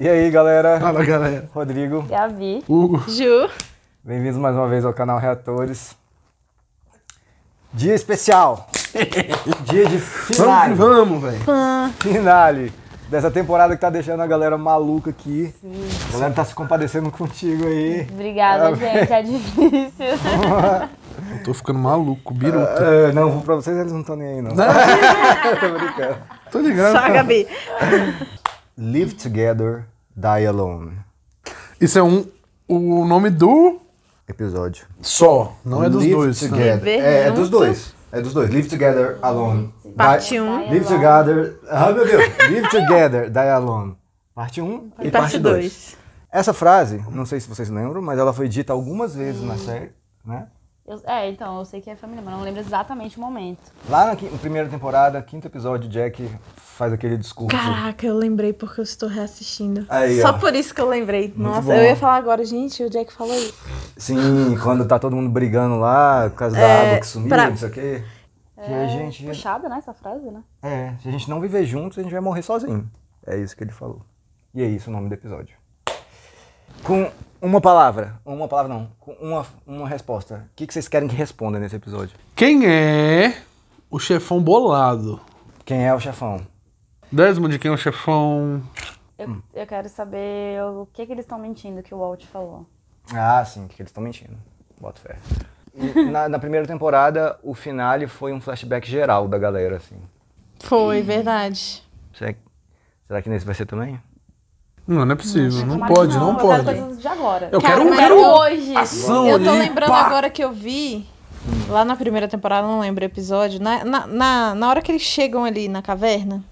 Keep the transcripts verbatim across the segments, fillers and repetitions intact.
E aí, galera? Fala, galera. Rodrigo. Gabi. Hugo. Ju. Bem-vindos mais uma vez ao canal Reatores. Dia especial. Dia de finale. Vamos, velho. Finale. Dessa temporada que tá deixando a galera maluca aqui. Sim. A galera tá se compadecendo contigo aí. Obrigada, ah, gente. É difícil. Eu tô ficando maluco, biruta. Uh, não, pra vocês eles não estão nem aí, não. Tô brincando. Tô ligando. Só, Gabi. Live Together, Die Alone. Isso é um, o nome do... episódio. Só. Não é dos Live dois. Together. É, é dos dois. É dos dois. Live Together, Alone. Parte um. Um. Live Together... Ah, meu Deus. Live Together, Die Alone. Parte um um e parte dois. Essa frase, não sei se vocês lembram, mas ela foi dita algumas vezes hum. na série, né? Eu, é, então, eu sei que é família, mas não lembro exatamente o momento. Lá na, na primeira temporada, quinto episódio, Jack faz aquele discurso. Caraca, eu lembrei porque eu estou reassistindo. Aí, Só ó. por isso que eu lembrei. Muito Nossa, bom. Eu ia falar agora, gente, o Jack falou isso. Sim, quando tá todo mundo brigando lá, por causa é, da água que sumiu, pra... não sei o quê. Que é, a gente... puxada, né, essa frase, né? É, se a gente não viver juntos, a gente vai morrer sozinho. É isso que ele falou. E é isso o nome do episódio. Com uma palavra, uma palavra não, com uma, uma resposta. O que, que vocês querem que responda nesse episódio? Quem é o chefão bolado? Quem é o chefão? Desmond, quem é o chefão? Eu, hum. eu quero saber o que, que eles estão mentindo que o Walt falou. Ah, sim, o que, que eles estão mentindo. Bota fé. Na, na primeira temporada, o finale foi um flashback geral da galera, assim. Foi, e... verdade. Será que, será que nesse vai ser também? Não, não é possível. Não, não pode, não, não pode. Eu quero coisas de agora. Eu Cara, quero, quero hoje. Ação eu tô ali, lembrando pá. agora que eu vi, lá na primeira temporada, não lembro o episódio, na, na, na, na hora que eles chegam ali na caverna,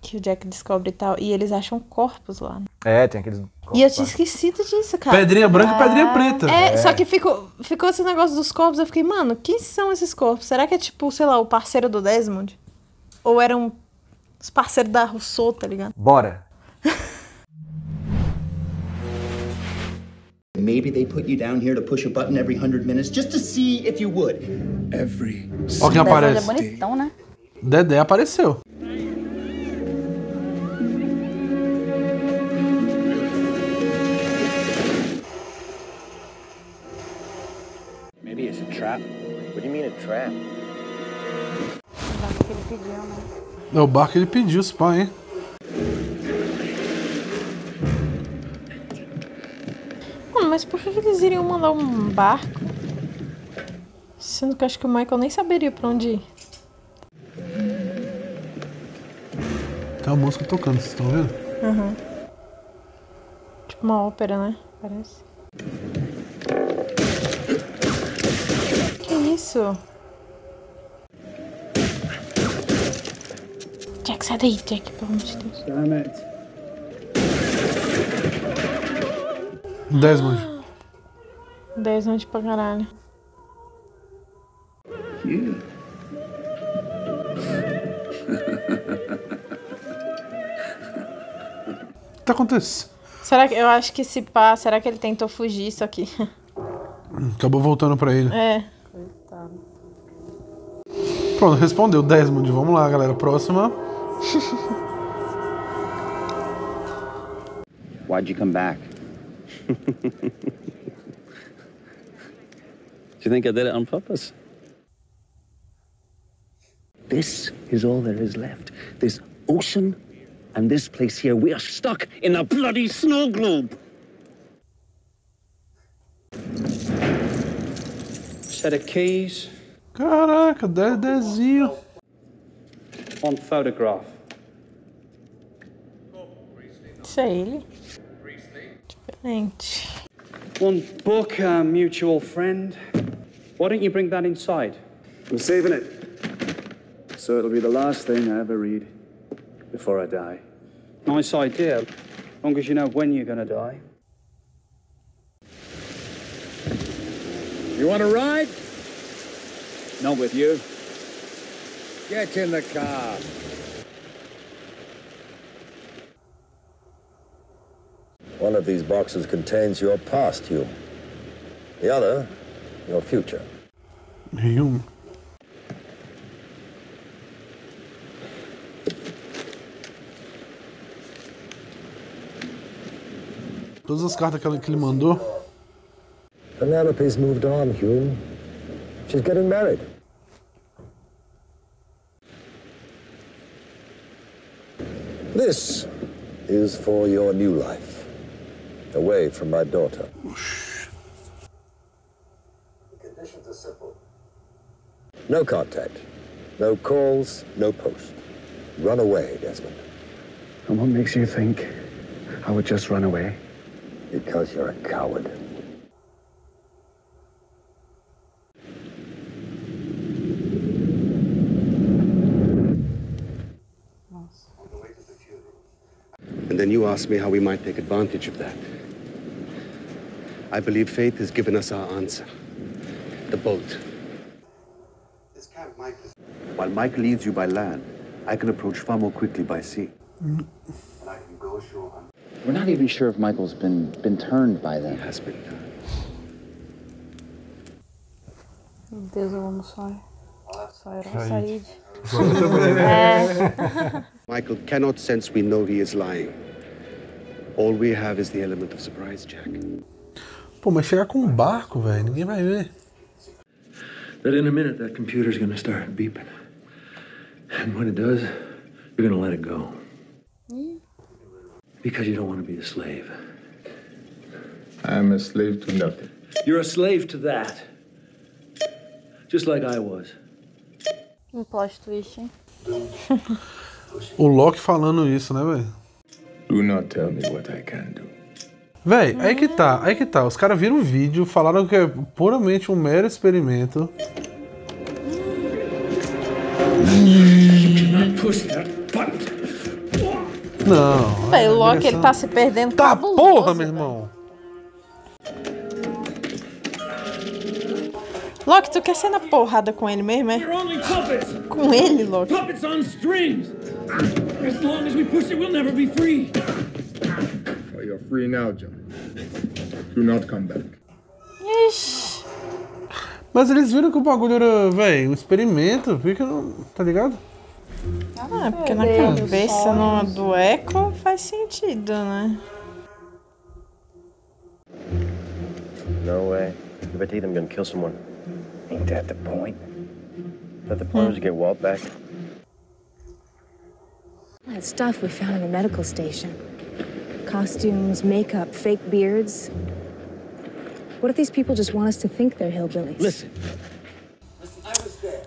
que o Jack descobre e tal, e eles acham corpos lá. É, tem aqueles... corpos, e eu tinha esquecido disso, cara. Pedrinha branca ah, e pedrinha preta. É, é, só que ficou, ficou esse negócio dos corpos, eu fiquei, mano, quem são esses corpos? Será que é tipo, sei lá, o parceiro do Desmond? Ou eram os parceiros da Rousseau, tá ligado? Bora! Maybe they put you down here to push a button every hundred minutes just to see if you would. Every... Olha quem aparece. É bonitão, né? Dedé apareceu. É o barco que ele pediu, esse pai, hein? Mano, mas por que eles iriam mandar um barco? Sendo que eu acho que o Michael nem saberia pra onde ir. Tem uma música tocando, vocês estão vendo? Uhum. Tipo uma ópera, né? Parece. Que isso? Jack, sai daí, Jack, pelo amor de Deus. Damn it. Desmond. Desmond pra caralho. Yeah. O que tá acontecendo? Será que eu acho que se pá, será que ele tentou fugir isso aqui? Acabou voltando pra ele. É. Coitado. Pronto, respondeu Desmond. Vamos lá, galera. Próxima. Why'd you come back? Do you think I did it on purpose? This is all there is left. This ocean and this place here. We are stuck in a bloody snow globe. Set of keys. Caraca, dedezinho. On photograph. Isso é ele. Diferente. One book, a mutual friend. Why don't you bring that inside? I'm saving it. So it'll be the last thing I ever read before I die. Nice idea. As long as you know when you're gonna die. You want to ride? Not with you. Get in the car. One of these boxes contains your past, you. The other, your future. You. Todas as cartas que ele mandou. Penelope's moved on, Hume. She's getting married. This is for your new life, away from my daughter. The conditions are simple. No contact, no calls, no post. Run away, Desmond. And what makes you think I would just run away? Because you're a coward. And then you asked me how we might take advantage of that. I believe fate has given us our answer. The boat. This camp, Mike, is... While Mike leads you by land, I can approach far more quickly by sea. And I can go ashore. We're not even sure if Michael's been been turned by that. He has been turned. Meu Deus, eu amo Sawyer. Sawyer ou Said. Michael cannot sense we know he is lying. All we have is the element of surprise, Jack. Pô, mas chegar com um barco, velho, ninguém vai ver. That in a minute that computer's gonna start beeping. And when it does, you're gonna let it go. Yeah. Because you don't want to be a slave. I'm a slave to nothing. You're a slave to that. Just like I was. Um plot twist, hein? O Locke falando isso, né, velho? Do not tell me what I can do. Véi, aí que tá, aí que tá. Os caras viram o vídeo, falaram que é puramente um mero experimento. Não. Véi, o Locke, ele tá se perdendo. Tá porra, meu irmão. Locke, tu quer ser na porrada com ele mesmo, é? Com ele, Locke. Puppets on strings. As long as we push it, we'll never be free. Well, you're free now, John. Do not come back. Ixi. Mas eles viram que o bagulho era, velho, um experimento, fica, tá ligado? Ah, porque na cabeça no, do Echo faz sentido, né? No way. If I take them, I'm gonna kill someone. Ain't that the point? But the point was to get Walt back. That stuff we found in the medical station. Costumes, makeup, fake beards. What if these people just want us to think they're hillbillies? Listen. Listen, I was there.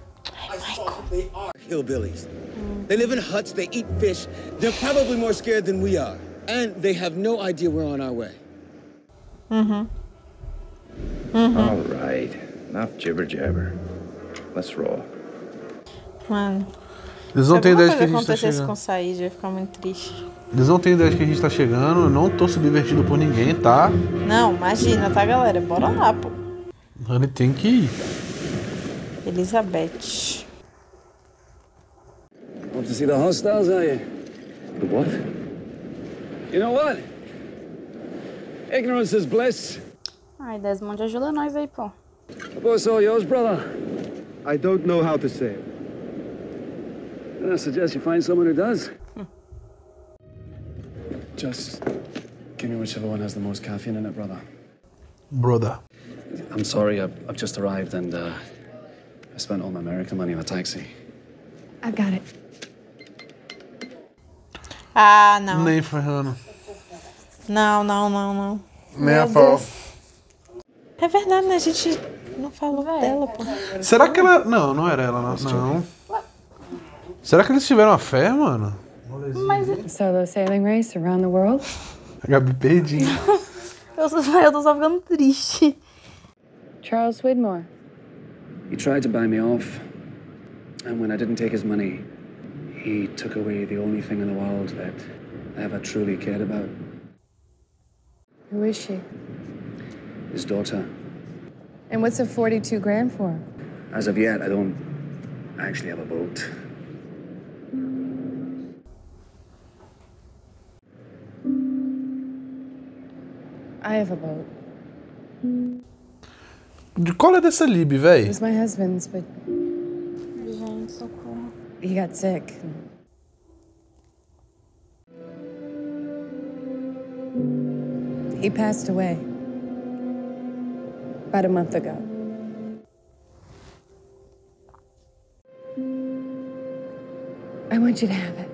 I saw that they are hillbillies. Mm. They live in huts, they eat fish. They're probably more scared than we are. And they have no idea we're on our way. Mm-hmm. Mm-hmm. All right. Enough jibber jabber. Let's roll. Mano. Eles não têm ideia de que a gente tá chegando. Se alguma coisa acontecesse com o Said, eu ia ficar muito triste. Eles não têm ideia de que a gente tá chegando. Eu não tô subvertido por ninguém, tá? Não, imagina, tá, galera? Bora lá, pô. Ele tem que ir. Elizabeth. Want to see the hostiles, are you? The what? You know what? Ignorance is bliss. Ai, Desmond, ajuda nós aí, pô. The boat's all yours, brother. I don't know how to sail. Then I suggest you find someone who does. Hmm. Just give me whichever one has the most caffeine in it, brother. Brother. I'm sorry, I've, I've just arrived and uh, I spent all my American money on a taxi. I've got it. Ah, não. Nem ferrando. Não, não, não, não. Nem a pau. É verdade, né? A gente não falou dela, pô. Será que ela... Não, não era ela, não. não. Será que eles tiveram a fé, mano? Mas... Solo sailing race around the world? A Gabi perdinha. eu, só, eu tô só ficando triste. Charles Widmore. He tried to buy me off. And when I didn't take his money, he took away the only thing in the world that I ever truly cared about. Who is she? His daughter. And what's a forty-two grand for? As of yet, I don't actually have a boat. I have a boat. De qual é dessa Libby, véi? It was my husband's, but John, so cool. He got sick. He passed away about a month ago. I want you to have it.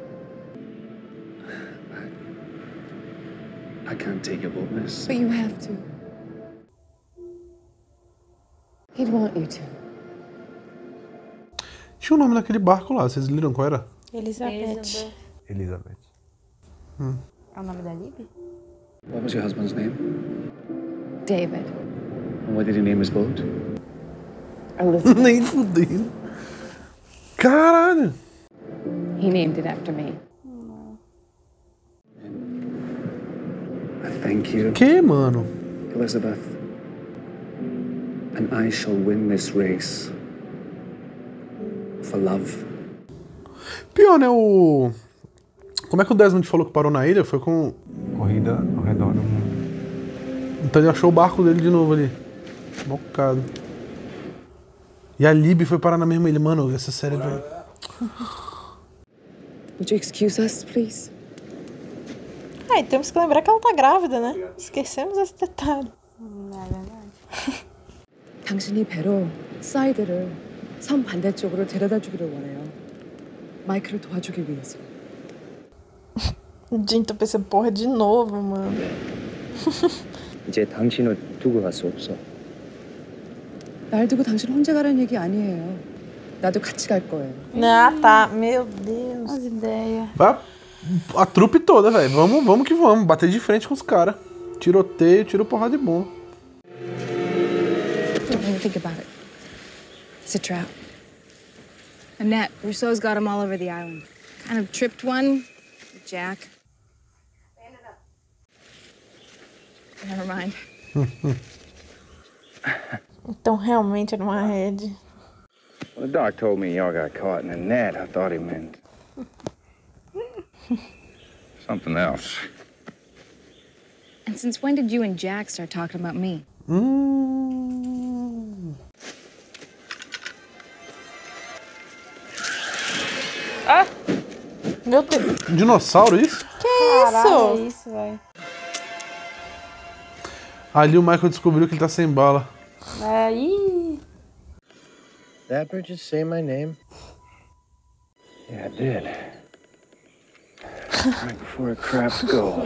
I, I can't take your boldness. But you have to. He'd want you to. Tinha um nome naquele barco lá, vocês viram qual era? Elizabeth. Elizabeth. Hum. É o nome da Libby? What was your husband's name? David. And what did he name his boat? Elizabeth. Nem fudendo. Caralho! He named it after me. Thank you. Que, mano? Elizabeth. And I shall win this race. For love. Pior, né? O... Como é que o Desmond falou que parou na ilha? Foi com... Corrida ao redor do mundo. Então ele achou o barco dele de novo ali. Bocado. E a Libby foi parar na mesma ilha. Mano, essa série... Would you excuse us, please? Ah, e temos que lembrar que ela tá grávida, né? Esquecemos esse detalhe. Não é verdade. 당신이 배로 사이드를 섬 반대쪽으로 데려다 주기를 원해요. 마이크를 도와주기 위해서. Gente, pensei porra de novo, mano. 이제 당신을 두고 갈 수 없어. 날 두고 당신 혼자 가라는 얘기 아니에요. Dado 같이 갈 거예요. Ah, tá. Meu Deus. As ideias. Vai a, a trupe toda, velho. Vamos, vamos que vamos. Bater de frente com os caras. Tiroteio, tiro porrada de bom. Don't even think about it. It's a trap. A net. Rousseau's got them all over the island. Kind of tripped one. Jack. Never mind. Então realmente era uma rede. Well, the doc told me y'all got caught in a net. I thought he meant something else. And since when did you and Jack start talking about me? Mm. Ah! Meu Deus! Dinossauro, isso? Que isso? É isso, velho. Ali o Michael descobriu que ele tá sem bala. Aí. Did Dapper just say my name? Yeah, I did. Right before a crap's gold.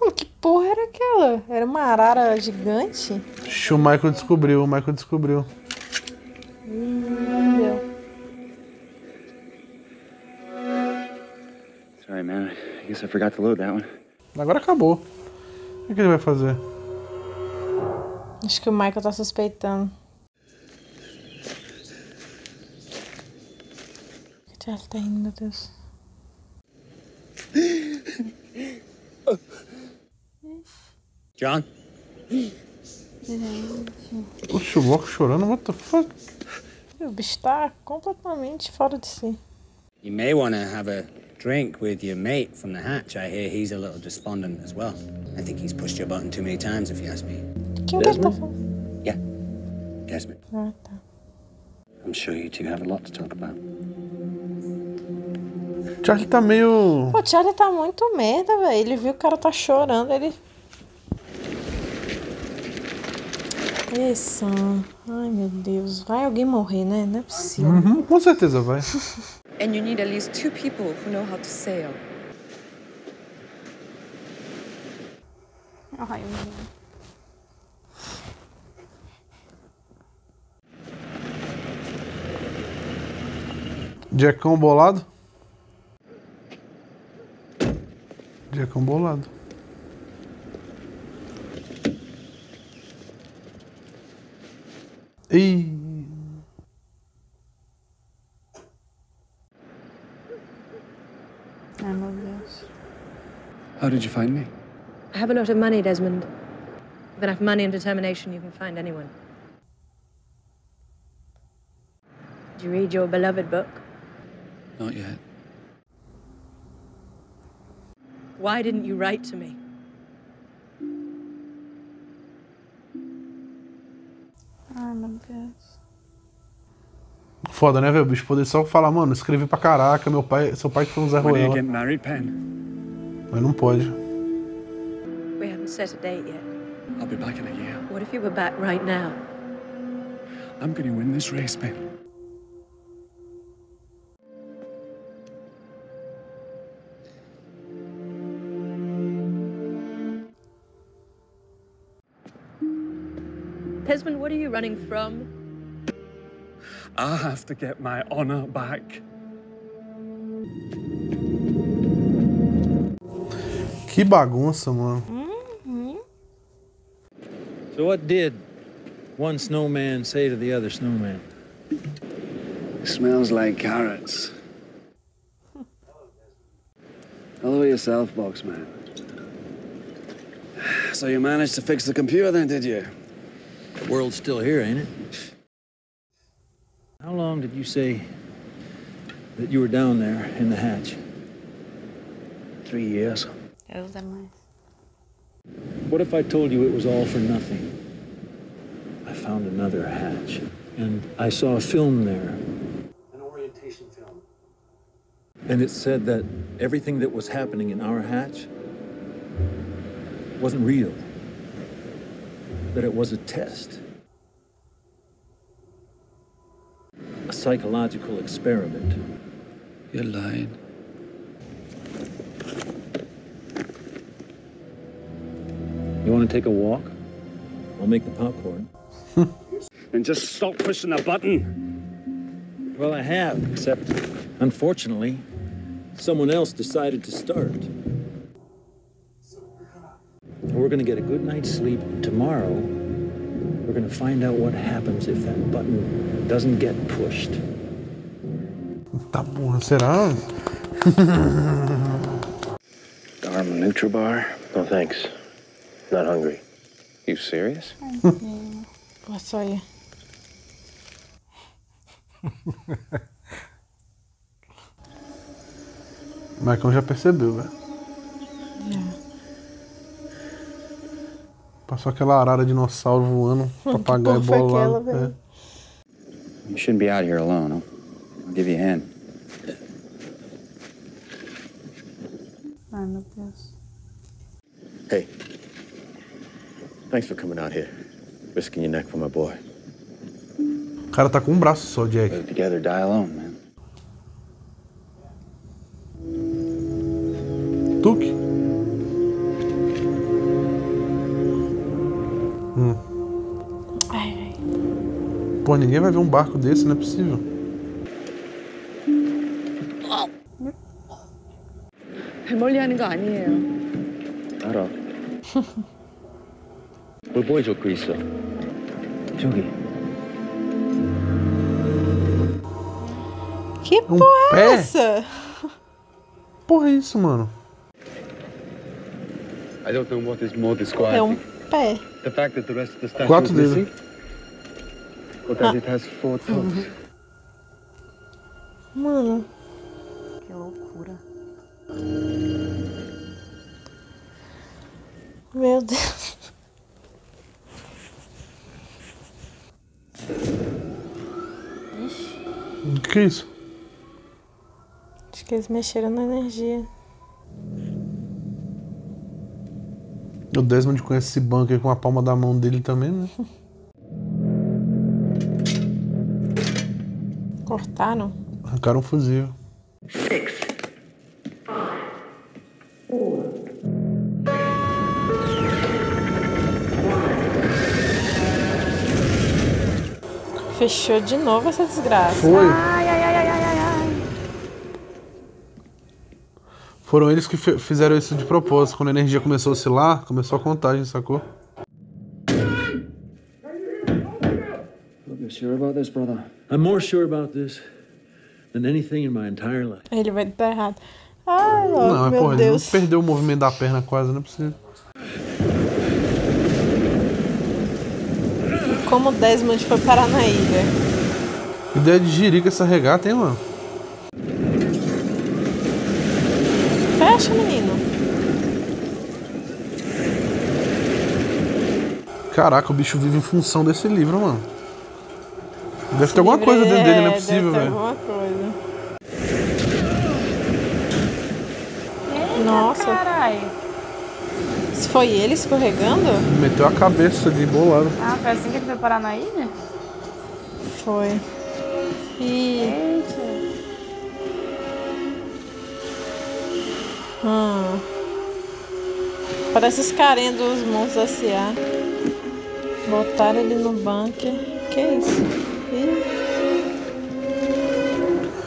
Mano, que porra era aquela? Era uma arara gigante? Ixi, o Michael descobriu, o Michael descobriu. Hum, deu. Sorry, man. I guess I forgot to load that one. Agora acabou. O que ele vai fazer? Acho que o Michael tá suspeitando. Ele tá indo, meu Deus. John? Oxe, o Walt chorando, what the fuck? O bicho tá completamente fora de si. You may want to have a drink with your mate from the hatch. I hear he's a little despondent as well. I think he's pushed your button too many times, if you ask me. Quem que ele tá falando? Yeah, Desmond. Ah, tá. I'm sure you two have a lot to talk about. Charlie tá meio... Pô, Charlie tá muito merda, velho. Ele viu que o cara tá chorando, ele... Isso. Ai, meu Deus. Vai alguém morrer, né? Não é possível. Uhum, com certeza vai. And you need at least two people who know how to sail. Ai, meu Deus. Jackão bolado? Jackão bolado. Ei! Ai, meu Deus. How did you find me? I have a lot of money, Desmond. With enough money and determination, you can find anyone. Did you read your beloved book? Not yet. Why didn't you write to me? Ai, meu Deus. Foda, né, velho? O bicho poder só falar, mano, escrevi pra caraca, meu pai, seu pai que foi um Zé Ruela. Mas não pode. We haven't haven't set a date yet. I'll be back in a year. What if you were back right now? I'm going to win this race, babe. Desmond, what are you running from? I have to get my honor back. Que bagunça, mano. Mm-hmm. So what did one snowman say to the other snowman? It smells like carrots. Hello yourself, Boxman. So you managed to fix the computer then, did you? The world's still here, ain't it? How long did you say that you were down there in the hatch? Three years. It was that much. What if I told you it was all for nothing? I found another hatch, and I saw a film there. An orientation film. And it said that everything that was happening in our hatch wasn't real. That it was a test. A psychological experiment. You're lying. You want to take a walk? I'll make the popcorn. And just stop pushing the button. Well, I have, except, unfortunately, someone else decided to start. We're going to get a good night's sleep tomorrow. We're going to find out what happens if that button doesn't get pushed. Tá porra, será? Dharma Nutribar? No thanks. Not hungry. You serious? I saw you. Michael já percebeu, velho. Passou aquela arara dinossauro voando, papagaio bolado. You shouldn't be out here alone, huh? I'll give you a hand. Ai, meu Deus. Hey. Thanks for coming out here. Risking your neck for my boy. O cara tá com um braço só, Jack. Live together, die alone, man. Tuque. Hum. Ai, ai. Pô, ninguém vai ver um barco desse, não é possível. Remolhando igual Carol. 뭘 보여줬고 있어? 저기. Que porra é essa? Porra é isso, mano? I don't know what is more disquieting. É um pé. The fact that the rest of the statue Quatro is missing, or that ah. it has four toes. Uhum. Mano. Que loucura. Meu Deus. O que é isso? Acho que eles mexeram na energia. O Desmond conhece esse banco aí com a palma da mão dele também, né? Cortaram? Arrancaram um fuzil. Six. Five. Four. Fechou de novo essa desgraça. Foi. Ai, ai, ai, ai, ai, ai. Foram eles que fizeram isso de propósito. Quando a energia começou a oscilar, começou a contagem, sacou? You're sure about this, brother? I'm more sure about this than anything in my entire life. Ele vai estar errado. Ai, oh, não, meu porra, Deus. Ele perdeu o movimento da perna quase, não é possível. Como o Desmond foi parar na ilha. Ideia de jirica essa regata, hein, mano? Fecha, menino. Caraca, o bicho vive em função desse livro, mano. Deve Esse ter alguma coisa dentro é, dele, não é possível, velho. Alguma coisa. Eita, nossa. Carai. Isso foi ele escorregando? Meteu a cabeça ali, bolado. Ah, foi assim que ele foi parar na ilha? Foi. E... Eita. Hum. Parece os carinhas dos monstros S A. Botaram ele no bunker. Que é isso? Ih.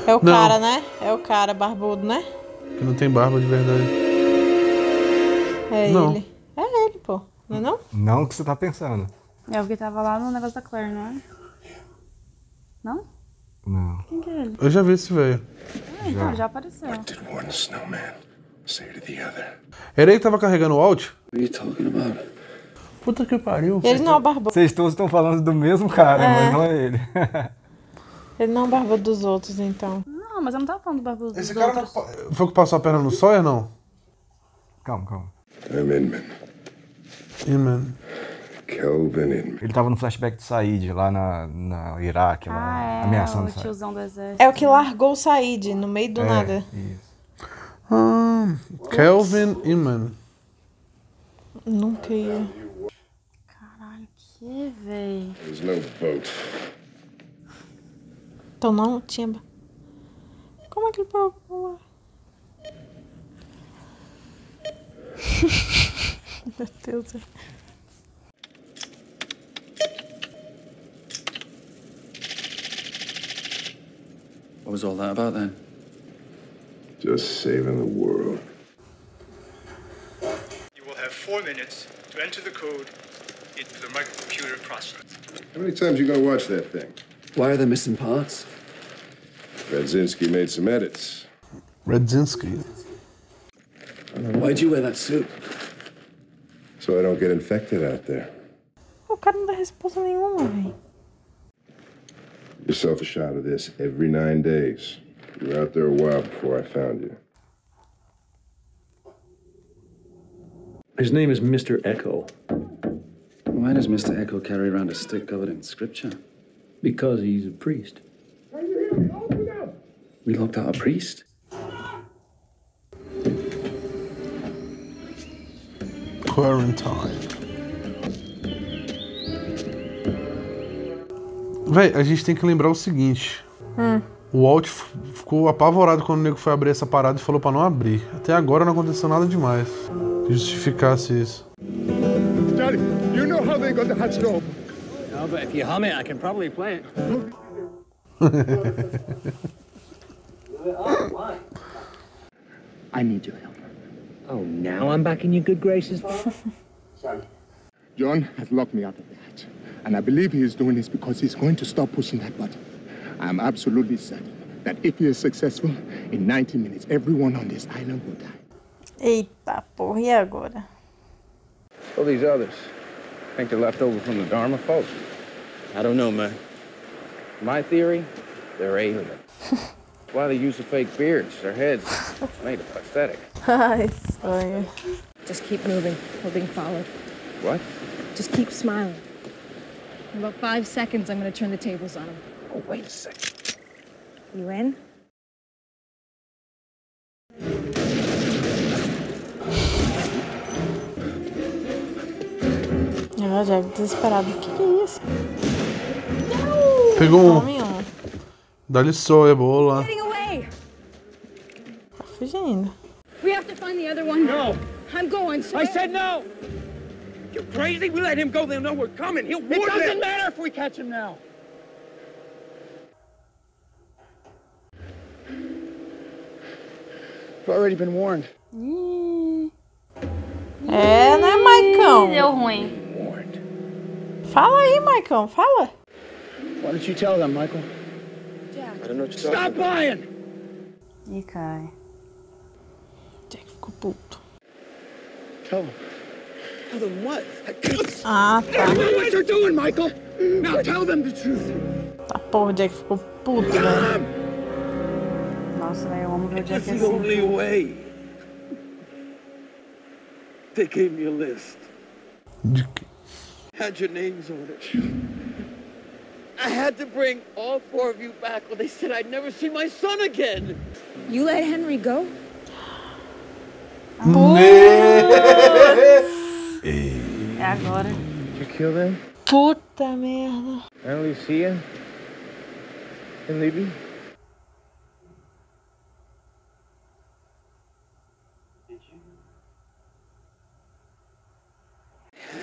É o não. cara, né? É o cara barbudo, né? Que não tem barba de verdade. É não. ele. É ele, pô. Não é não? Não, o que você tá pensando. É o que tava lá no negócio da Claire, não é? Não? Não. Quem que é ele? Eu já vi esse velho. Ah, então, já, já apareceu. Era ele que tava carregando o Walt? Puta que pariu. Ele não é barbudo. Vocês todos estão falando do mesmo cara, é. mas não é ele. Ele não barbou dos outros, então. Não, mas eu não tava falando do barbudo dos outros. Esse cara não... Foi que passou a perna no Sawyer, não? Calma, calma. I'm Inman. Inman. Kelvin Inman. Ele tava no flashback do Said, lá na, na Iraque, ah, lá, é, ameaçando o tiozão do exército. É o que largou o Said, no meio do é, nada. Isso. Hum, Kelvin Inman. Nunca ia. Caralho, que véi. There's no boat. Então não tinha... Como é que ele pagou o ar? Meu Deus do céu. What was all that about then? Just saving the world. You will have four minutes to enter the code into the microcomputer process. How many times are you going to watch that thing? Why are there missing parts? Redzinski made some edits. Redzinski? Why'd you wear that suit? So I don't get infected out there. O cara não dá resposta nenhuma, velho. Give yourself a shot of this every nine days. You were out there a while before I found you. His name is Mister Echo. Why does Mister Echo carry around a stick covered in scripture? Because he's a priest. Are you here? Open up! We locked out a priest? Quarantine. Véi, a gente tem que lembrar o seguinte. Hum. O Walt ficou apavorado quando o nego foi abrir essa parada e falou pra não abrir. Até agora não aconteceu nada demais que justificasse isso. Daddy, you know how they got the hatch door. Oh, but if you hum it, I can probably play it. I need your help. Oh, now I'm back in your good graces. John has locked me out of the hatch, and I believe he is doing this because he's going to stop pushing that button. I'm absolutely certain that if he is successful, in ninety minutes, everyone on this island will die. Eita porra, e agora? All these others. I think they're left over from the Dharma folks. I don't know, man. My theory, they're aliens. That's why they use the fake beards. Their heads made of prosthetic. Hi, Sawyer. Just keep moving. We're being followed. What? Just keep smiling. In about five seconds, I'm going to turn the tables on them. Oh, wait a second. You in? Ah, Jack, desesperado. O que, que é isso? Não! Pegou um. Dá-lhe Sawyer, bola. Tá fugindo. We have to find the other one. No. I'm going, Sawyer. I said no. You're crazy? We let him go. They'll know we're coming. He'll warn them. It doesn't matter if we catch him now. I've already been warned. Hum. É, né, Maicão? Deu ruim. Fala aí, Michael. Fala. Why don't you tell them, Michael? Jack. I don't know what you're talking about. Stop lying! E cai. Jack ficou puto. Tell them. Tell them what? Ah, tá. That's not what you're doing, Michael. Now tell them the truth. Tá porra, Jack ficou puto, velho. Nossa, velho, eu amo ver o Jack assim. It's the only way. They gave me a list. De que? Had your names on it. I had to bring all four of you back or they said I'd never see my son again. You let Henry go? Oh. É agora. You kill them? Puta merda. Ana Lucia and Libby. Did you?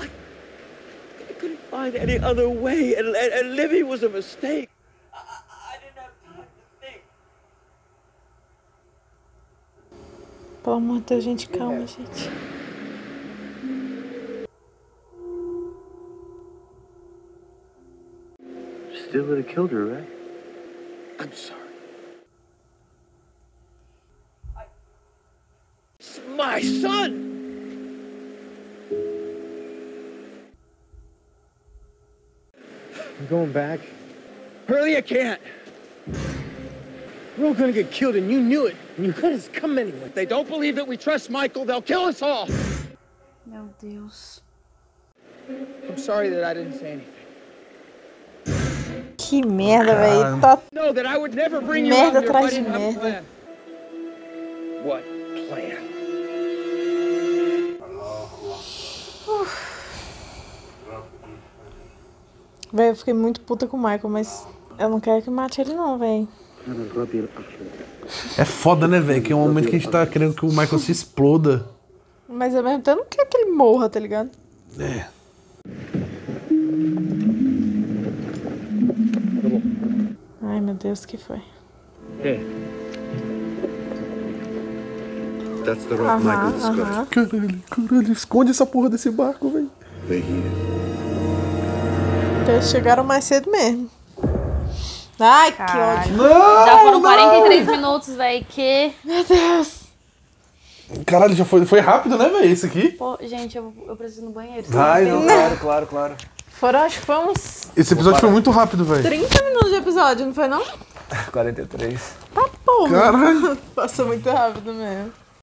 I, I couldn't find any other way, and, and, and Libby was a mistake. Pelo amor de Deus, gente, calma, gente. Still would have killed her, right? I'm sorry. I... It's my son! I'm going back. Hurley, I can't! We're all gonna get killed, and you knew it. And you let us come anyway. If they don't believe that we trust Michael, they'll kill us all. No deals. I'm sorry that I didn't say anything. Que merda, velho. Tá... No, that I would never bring you merda atrás de merda. Plan. What plan? Velho, eu fiquei muito puta com o Michael, mas eu não quero que mate ele não, velho. É foda, né, velho? Que é um momento que a gente tá querendo que o Michael se exploda. Mas ao mesmo tempo não quer que ele morra, tá ligado? É. Ai, meu Deus, o que foi? É. That's the rock Michael described. Caralho, caralho, esconde essa porra desse barco, velho. Então eles chegaram mais cedo mesmo. Ai, caralho. Que ódio. Não, já foram não. quarenta e três minutos, velho. Que... Meu Deus. Caralho, já foi, foi rápido, né, velho? Isso aqui. Pô, gente, eu, eu preciso ir no banheiro. Ai, não, claro, claro, claro. Foram, acho que foi uns... Esse episódio foi muito rápido, velho. trinta minutos de episódio, não foi, não? quarenta e três. Tá, porra. Caralho. Passou muito rápido mesmo.